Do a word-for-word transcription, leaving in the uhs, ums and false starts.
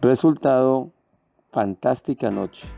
Resultado: fantástica noche.